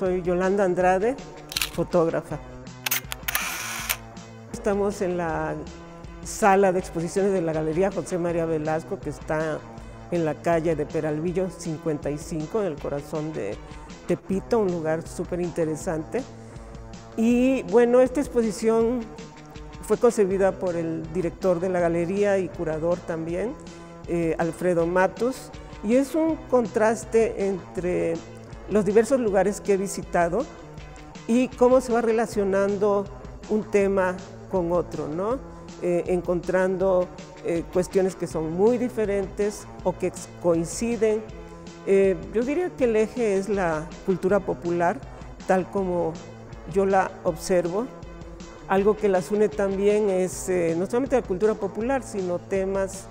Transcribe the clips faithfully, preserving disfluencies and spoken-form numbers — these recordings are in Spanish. Soy Yolanda Andrade, fotógrafa. Estamos en la sala de exposiciones de la Galería José María Velasco, que está en la calle de Peralvillo cincuenta y cinco, en el corazón de Tepito, un lugar súper interesante. Y bueno, esta exposición fue concebida por el director de la galería y curador también, eh, Alfredo Matos, y es un contraste entre los diversos lugares que he visitado y cómo se va relacionando un tema con otro, ¿no? Eh, encontrando eh, cuestiones que son muy diferentes o que coinciden. Eh, yo diría que el eje es la cultura popular, tal como yo la observo. Algo que las une también es eh, no solamente la cultura popular, sino temas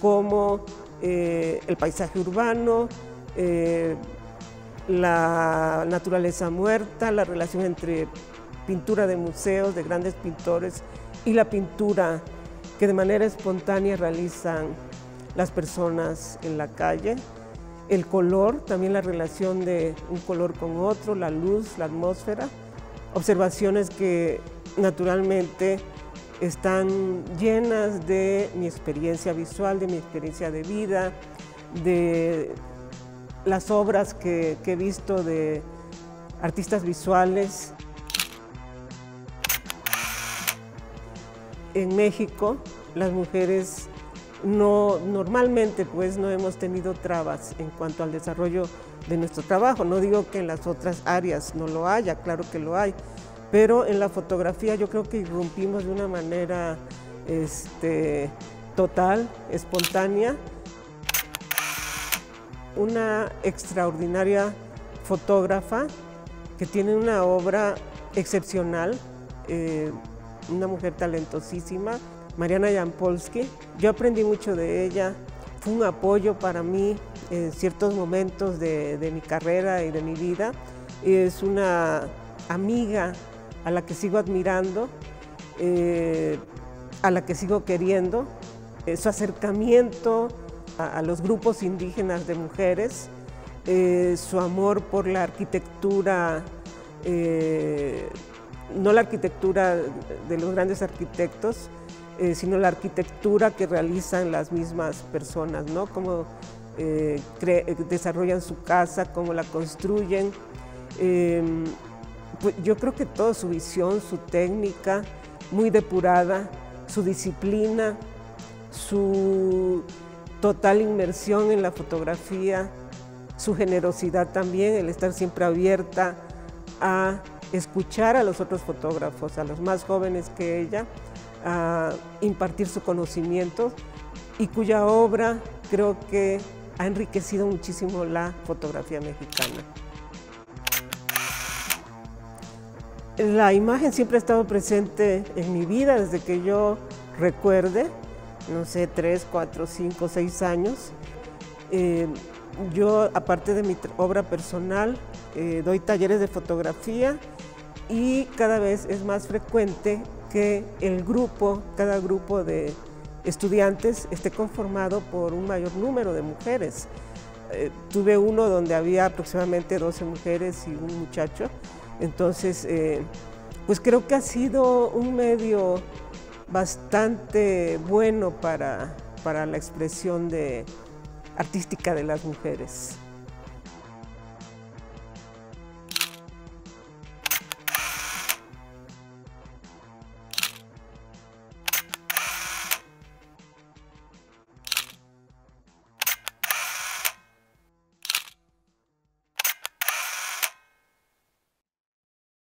como eh, el paisaje urbano, eh, la naturaleza muerta, la relación entre pintura de museos, de grandes pintores, y la pintura que de manera espontánea realizan las personas en la calle. El color, también la relación de un color con otro, la luz, la atmósfera. Observaciones que naturalmente están llenas de mi experiencia visual, de mi experiencia de vida, de las obras que, que he visto de artistas visuales. En México, las mujeres no, normalmente pues, no hemos tenido trabas en cuanto al desarrollo de nuestro trabajo. No digo que en las otras áreas no lo haya, claro que lo hay, pero en la fotografía yo creo que irrumpimos de una manera este, total, espontánea. Una extraordinaria fotógrafa que tiene una obra excepcional, eh, una mujer talentosísima, Mariana Yampolsky. Yo aprendí mucho de ella, fue un apoyo para mí en ciertos momentos de, de mi carrera y de mi vida. Es una amiga a la que sigo admirando, eh, a la que sigo queriendo. Eh, su acercamiento a, a los grupos indígenas de mujeres, eh, su amor por la arquitectura, eh, no la arquitectura de los grandes arquitectos, eh, sino la arquitectura que realizan las mismas personas, ¿no? Cómo eh, desarrollan su casa, cómo la construyen. Eh, pues yo creo que toda su visión, su técnica, muy depurada, su disciplina, su total inmersión en la fotografía, su generosidad también, el estar siempre abierta a escuchar a los otros fotógrafos, a los más jóvenes que ella, a impartir su conocimiento, y cuya obra creo que ha enriquecido muchísimo la fotografía mexicana. La imagen siempre ha estado presente en mi vida desde que yo recuerde, no sé, tres, cuatro, cinco, seis años. Eh, yo, aparte de mi obra personal, eh, doy talleres de fotografía, y cada vez es más frecuente que el grupo, cada grupo de estudiantes esté conformado por un mayor número de mujeres. Eh, tuve uno donde había aproximadamente doce mujeres y un muchacho, entonces eh, pues creo que ha sido un medio bastante bueno para, para la expresión de, artística de las mujeres.